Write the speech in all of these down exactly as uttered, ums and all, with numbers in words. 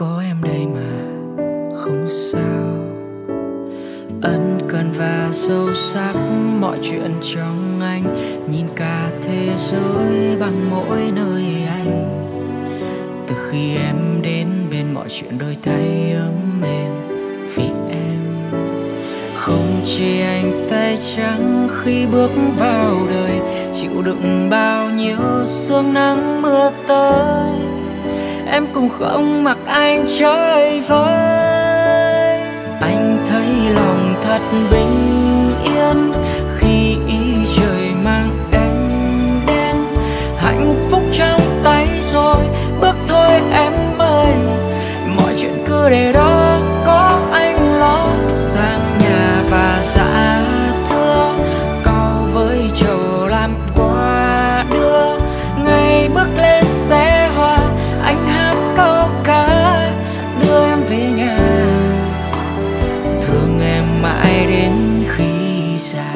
có em đây mà không sao. Ân cần và sâu sắc mọi chuyện trong anh, nhìn cả thế giới bằng mỗi nơi anh. Từ khi em đến bên mọi chuyện đôi tay ấm êm vì em. Không chỉ anh tay trắng khi bước vào đời, chịu đựng bao nhiêu sương nắng mưa tới, em cũng không mặc anh chơi vơi. Anh thấy lòng thật bình yên khi ý trời mang em đến. Hạnh phúc trong tay rồi, bước thôi em ơi, mọi chuyện cứ để đó có anh lo. Sang nhà và dạ thưa, câu với trầu làm quà đưa. Ngày bước lên xe hoa, anh hát câu ca đưa em về nhà. Thương em mãi đến khi già.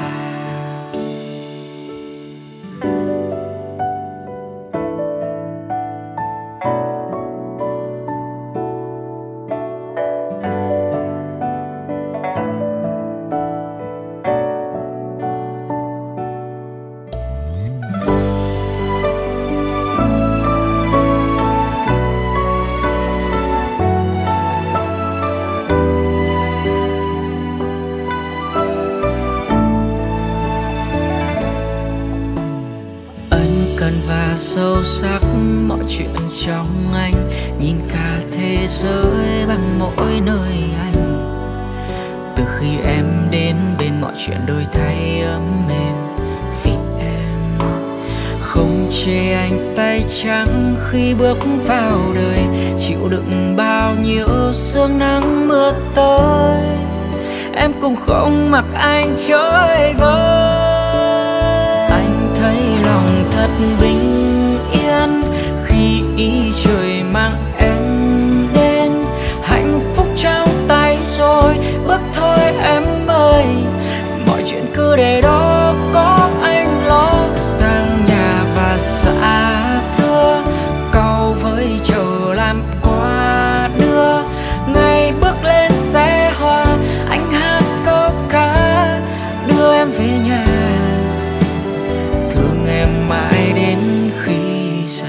Sâu sắc mọi chuyện trong anh, nhìn cả thế giới bằng mỗi nơi anh. Từ khi em đến bên mọi chuyện đôi thay ấm êm vì em. Không chê anh tay trắng khi bước vào đời, chịu đựng bao nhiêu sương nắng mưa tới, em cũng không mặc anh chơi vơi. Anh thấy lòng thật bình khi ý trời mang em đến. Hạnh phúc trong tay rồi, bước thôi em ơi, mọi chuyện cứ để đó có anh lo. Sang nhà và dạ thưa, câu với trầu làm quà đưa. Ngày bước lên xe hoa, anh hát câu ca đưa em về nhà. Thương em mãi đến khi già.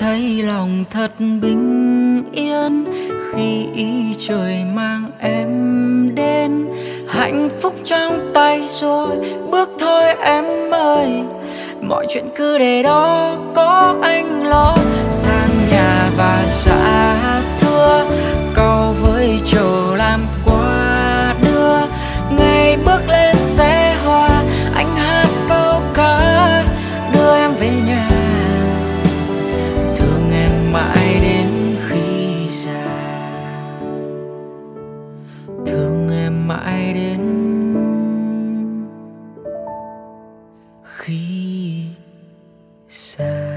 Thấy lòng thật bình yên khi ý trời mang em đến. Hạnh phúc trong tay rồi, bước thôi em ơi, mọi chuyện cứ để đó có anh lo. Sang nhà và dạ thưa, câu với trầu làm quà đưa. Ngày bước lên xe hoa, anh hát câu ca đưa em về nhà. Mãi đến khi già, thương em mãi đến khi già.